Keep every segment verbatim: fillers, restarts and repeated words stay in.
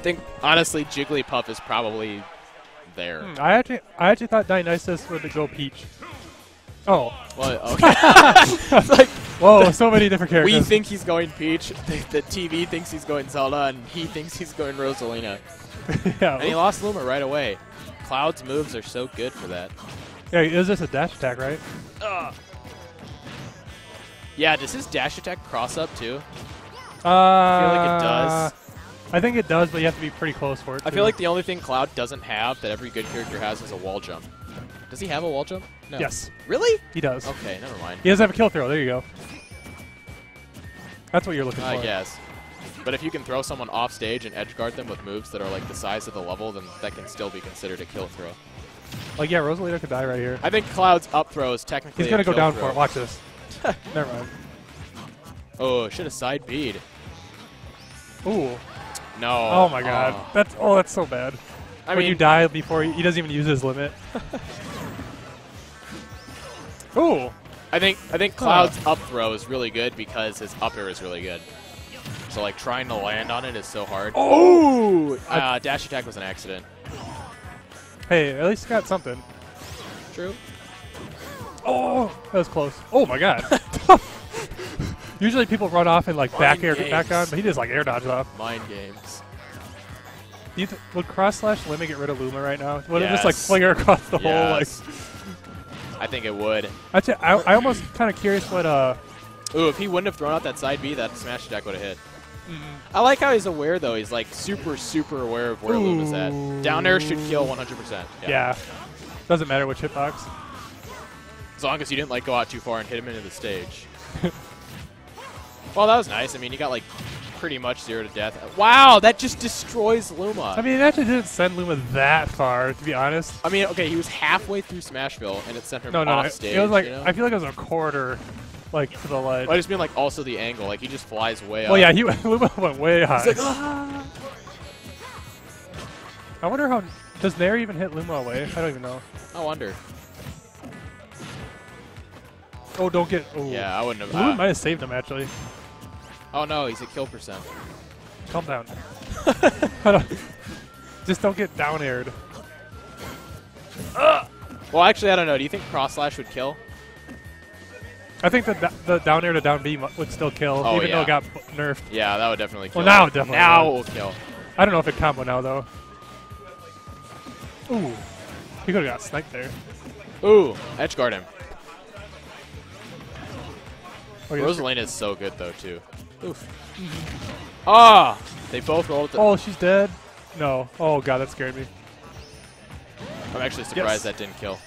think, honestly, Jigglypuff is probably there. Hmm, I actually I actually thought Dionysus would go Peach. Oh. Well, okay. It's like, whoa, the, so many different characters. We think he's going Peach, the, the T V thinks he's going Zelda, and he thinks he's going Rosalina. Yeah. And he lost Luma right away. Cloud's moves are so good for that. Yeah, is this a dash attack, right? Ugh. Yeah, does his dash attack cross up too? Uh, I feel like it does. I think it does, but you have to be pretty close for it. I too. feel like the only thing Cloud doesn't have that every good character has is a wall jump. Does he have a wall jump? No. Yes. Really? He does. Okay, never mind. He does have a kill throw. There you go. That's what you're looking I for. I guess. But if you can throw someone off stage and edgeguard them with moves that are like the size of the level, then that can still be considered a kill throw. Like, yeah, Rosalina could die right here. I think Cloud's up throw is technically He's going to go down throw. for it. Watch this. Never mind. Oh, should have side B'd. Ooh. No. Oh, my God. Oh. That's, oh, that's so bad. I when mean, you die before, he doesn't even use his limit. Ooh. I think I think Cloud's huh. up throw is really good because his up air is really good. So, like, trying to land on it is so hard. Oh! Uh, dash attack was an accident. Hey, at least got something. True. Oh, that was close. Oh, my God. Usually people run off and, like, Mind back air games. back on, but he just, like, air dodge off. Mind games. Do you th would cross slash Lima get rid of Luma right now? Would yes. it just, like, fling her across the yes. hole? Like, I think it would. Actually, I, I almost kind of curious what... Uh, Ooh, if he wouldn't have thrown out that side B, that smash attack would have hit. Mm-hmm. I like how he's aware, though. He's, like, super, super aware of where Ooh. Luma's at. Down air should kill one hundred percent. Yeah. yeah. Doesn't matter which hitbox. As long as you didn't, like, go out too far and hit him into the stage. Well, that was nice. I mean, you got, like, pretty much zero to death. Wow, that just destroys Luma. I mean, it actually didn't send Luma that far, to be honest. I mean, okay, he was halfway through Smashville, and it sent him no, off no, stage. It was like, you know? I feel like it was a quarter... Like, to the light. Well, I just mean, like, also the angle. Like, he just flies way well, up. Well, yeah, he Luma went way high. He's like, ah. I wonder how... Does Nair even hit Luma away? I don't even know. I wonder. Oh, don't get... Oh. Yeah, I wouldn't have... Luma uh, might have saved him, actually. Oh, no, he's at kill percent. Calm down. don't, just don't get down-aired. Uh. Well, actually, I don't know. Do you think Cross Slash would kill? I think the, the down air to down B would still kill, oh, even yeah. though it got nerfed. Yeah, that would definitely kill. Well, now it definitely Now it will kill. I don't know if it combo now, though. Ooh. He could have got sniped there. Ooh. Edge guard him. Okay, Rosalina is so good, though, too. Oof. Ah! They both rolled. The oh, she's dead? No. Oh, God, that scared me. I'm actually surprised yes. that didn't kill.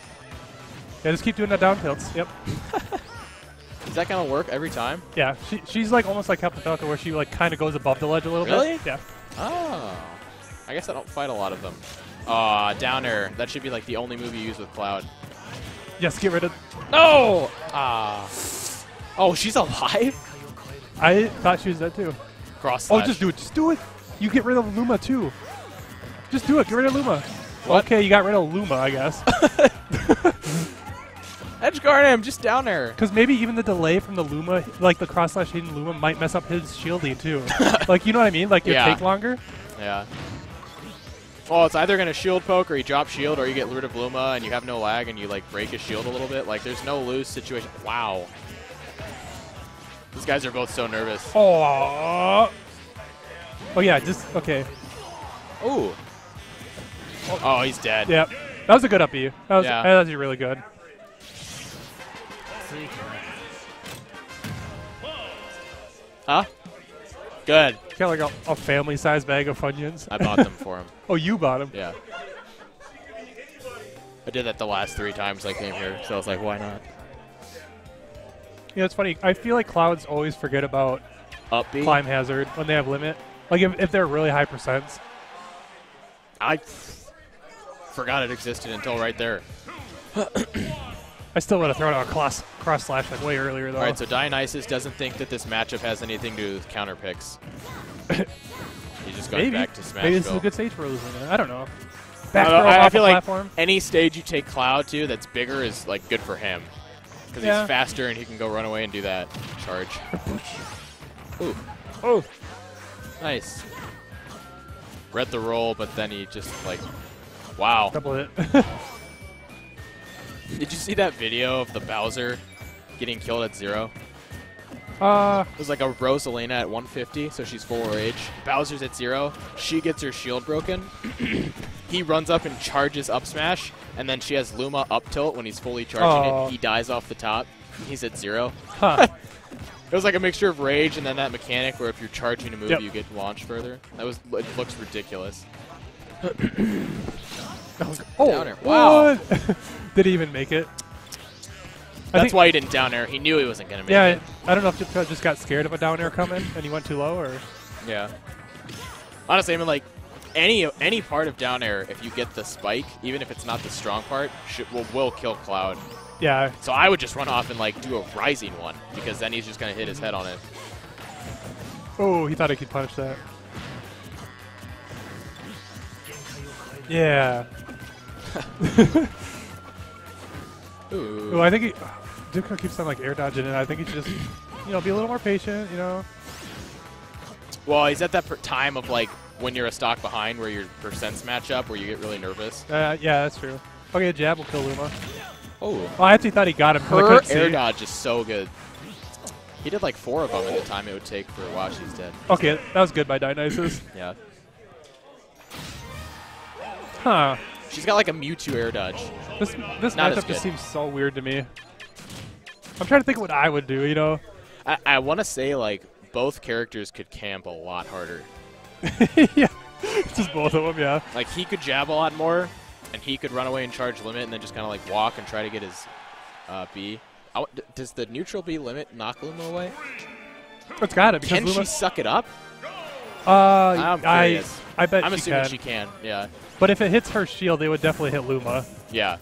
Yeah, just keep doing that down tilts. Yep. Does that kind of work every time? Yeah, she, she's like almost like Captain Falcon, where she like kind of goes above the ledge a little really? bit. Really? Yeah. Oh, I guess I don't fight a lot of them. Ah, uh, down air. That should be like the only move you use with Cloud. Yes, get rid of. No. Ah. Uh, oh, she's alive. I thought she was dead too. Cross slash. Oh, just do it. Just do it. You get rid of Luma too. Just do it. Get rid of Luma. What? Okay, you got rid of Luma, I guess. Edgeguard him, just down there. Because maybe even the delay from the Luma, like the cross slash hidden Luma, might mess up his shielding too. Like, you know what I mean? Like, it'll yeah. take longer. Yeah. Oh, it's either going to shield poke or you drop shield or you get rid of Luma and you have no lag and you, like, break his shield a little bit. Like, there's no lose situation. Wow. These guys are both so nervous. Oh. Oh, yeah, just, okay. Ooh. Oh. Oh, he's dead. Yep. That was a good up E. That was, yeah. that was really good. Huh? Good. Got like a, a family-sized bag of Funyuns. I bought them for him. Oh, you bought them? Yeah. I did that the last three times I came here, so I was like, why not? Yeah, it's funny. I feel like Clouds always forget about Upbeat. Climb hazard when they have limit. Like if, if they're really high percents. I forgot it existed until right there. I still would have thrown out a cross, cross slash like way earlier, though. All right, so Dionysus doesn't think that this matchup has anything to do with counter picks. He's just going Maybe. back to Smashville. Maybe this is a good stage for losing. I don't know. Back throw I, I feel like platform. any stage you take Cloud to that's bigger is like good for him because yeah. he's faster and he can go run away and do that charge. Ooh, oh, nice. read the roll, but then he just like, wow. Double it. Did you see that video of the Bowser getting killed at zero? Uh, it was like a Rosalina at one fifty, so she's full rage. Bowser's at zero. She gets her shield broken. He runs up and charges up smash, and then she has Luma up tilt when he's fully charging oh. it. He dies off the top. He's at zero. Huh. It was like a mixture of rage and then that mechanic where if you're charging a move, yep. you get launched further. That was it looks ridiculous. Oh, down air. Wow. Did he even make it? That's why he didn't down air. He knew he wasn't going to make yeah, it. Yeah, I don't know if Jibca just got scared of a down air coming and he went too low or... Yeah. Honestly, I mean, like, any any part of down air, if you get the spike, even if it's not the strong part, should, will, will kill Cloud. Yeah. So I would just run off and, like, do a rising one because then he's just going to hit his head on it. Oh, he thought he could punish that. Yeah. Ooh, I think he... Jibca keeps on like air dodging, and I think he should just, you know, be a little more patient, you know. Well, he's at that per time of like when you're a stock behind, where your percents match up, where you get really nervous. Uh, yeah, that's true. Okay, a jab will kill Luma. Oh, well, I actually thought he got him. Her air dodge is so good. He did like four of them in the time it would take for a while. She's dead. Okay, that was good by Dionysus. Yeah. Huh. She's got like a Mewtwo air dodge. This this Not matchup just seems so weird to me. I'm trying to think of what I would do, you know? I, I want to say, like, both characters could camp a lot harder. Yeah. Just both of them, yeah. Like, he could jab a lot more, and he could run away and charge limit, and then just kind of, like, walk and try to get his uh, B. I, does the neutral B limit knock Luma away? It's got it. Because can Luma she suck it up? Uh, I'm curious. I, I bet I'm she can. I'm assuming she can, yeah. But if it hits her shield, they would definitely hit Luma. Yeah.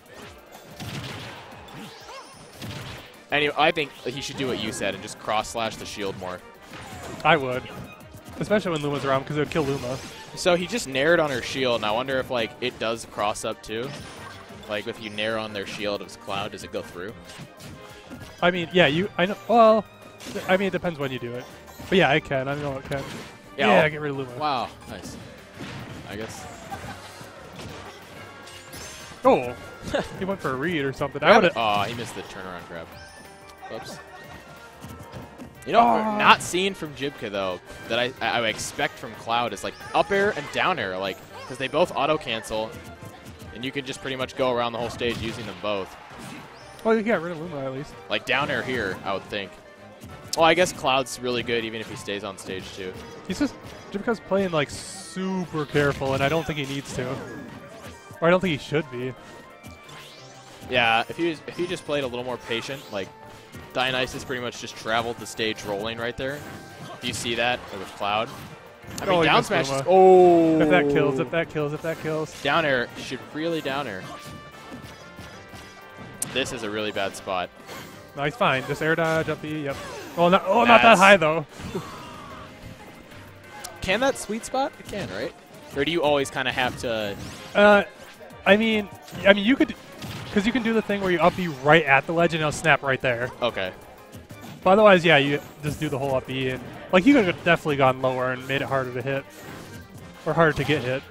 Anyway, I think he should do what you said and just cross-slash the shield more. I would. Especially when Luma's around, because it would kill Luma. So he just nared on her shield, and I wonder if, like, it does cross-up, too. Like, if you nair on their shield as Cloud, does it go through? I mean, yeah, you... I know. Well, I mean, it depends when you do it. But yeah, I can. I know it can. Yeah, yeah, I'll get rid of Luma. Wow, nice. I guess... Oh! He went for a read or something. I would. Oh, he missed the turnaround grab. Oops. You know, oh. what we're not seeing from Jibca though, that I I expect from Cloud is like up air and down air, like because they both auto cancel, and you can just pretty much go around the whole stage using them both. Well, you got rid of Luma at least. Like down air here, I would think. Well, I guess Cloud's really good even if he stays on stage too. He's just Jibca's playing like super careful, and I don't think he needs to, or I don't think he should be. Yeah, if you if you just played a little more patient, like Dionysus pretty much just traveled the stage rolling right there. Do you see that with Cloud? I mean, oh, down smash. Is, oh, if that kills, if that kills, if that kills. Down air should really down air. This is a really bad spot. No, he's fine. Just air dodge up E. Yep. Oh, not, oh, not that high though. Can that sweet spot? It can, right? Or do you always kind of have to? Uh, I mean, I mean you could. Because you can do the thing where you up E right at the ledge and it'll snap right there. Okay. But otherwise, yeah, you just do the whole up E. And, like, you could have definitely gone lower and made it harder to hit. Or harder to get hit.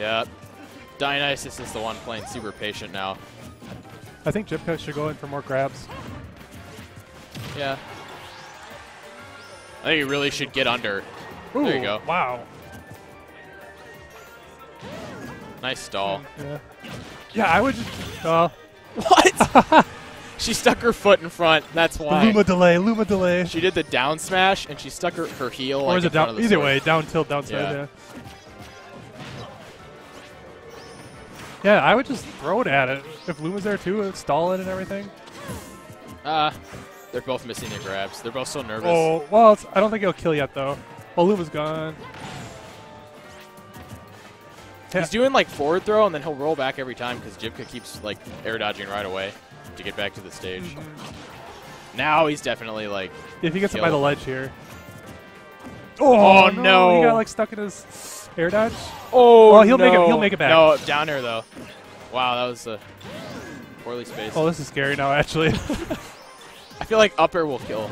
Yeah. Dionysus is the one playing super patient now. I think Jibca should go in for more grabs. Yeah. I think he really should get under. Ooh, there you go. Wow. Nice stall. Yeah. Yeah, I would just... Uh. What? She stuck her foot in front. That's why. The Luma delay, Luma delay. She did the down smash, and she stuck her, her heel. Or like is it down? Either sword. Way, down tilt, down smash. Yeah. Yeah. yeah, I would just throw it at it. If Luma's there, too, and stall it and everything. Uh, they're both missing their grabs. They're both so nervous. Oh, well, it's, I don't think it'll kill yet, though. Well, Luma's gone. He's doing like forward throw and then he'll roll back every time because Jibca keeps like air dodging right away to get back to the stage. Mm-hmm. Now he's definitely like. If he gets killed. Up by the ledge here. Oh, oh no. no! He got like stuck in his air dodge. Oh, well, he'll no. make it. He'll make it back. No, down air though. Wow, that was a poorly spaced. Oh, this is scary now actually. I feel like up air will kill.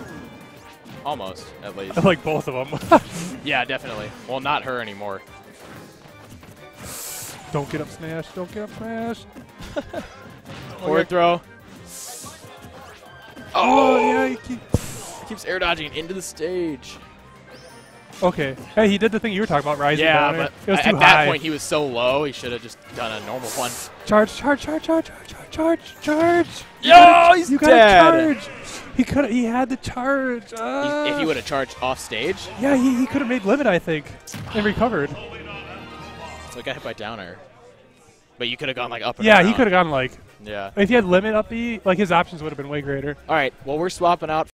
Almost, at least. I like both of them. Yeah, definitely. Well, not her anymore. Don't get up smash. Don't get up smash. Forward throw. Oh, oh yeah. He keeps, keeps air dodging into the stage. Okay. Hey, he did the thing you were talking about, rising. Yeah, but it was too at high. That point he was so low, he should have just done a normal one. Charge, charge, charge, charge, charge, charge, charge. Yo, gotta, he's you dead. Gotta charge. He could. He had to charge. Uh. If he would have charged off stage. Yeah, he, he could have made limit, I think, and recovered. So he got hit by down air. But you could have gone like up and yeah, around. He could have gone like. Yeah. If he had limit up B, like his options would have been way greater. All right. Well, we're swapping out.